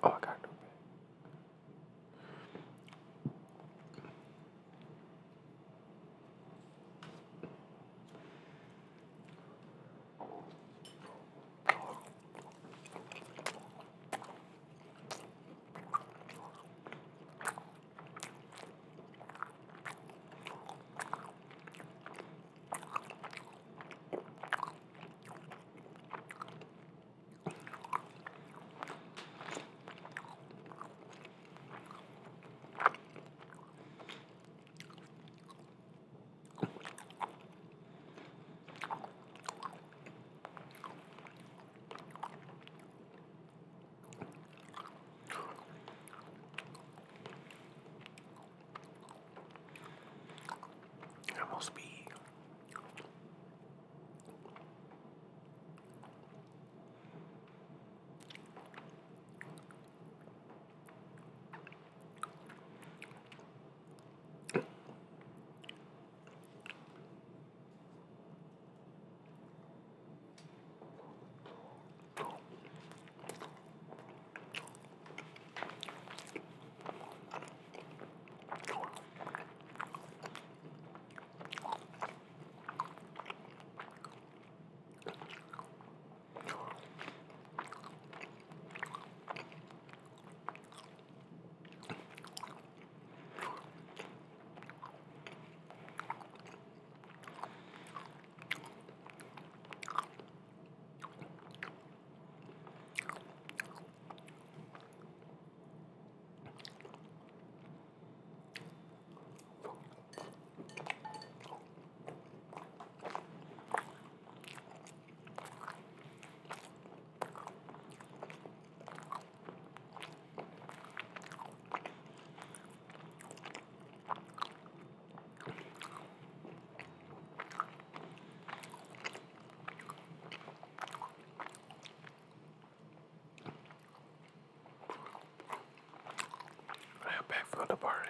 Oh, I got it. Speed. Back from the bar.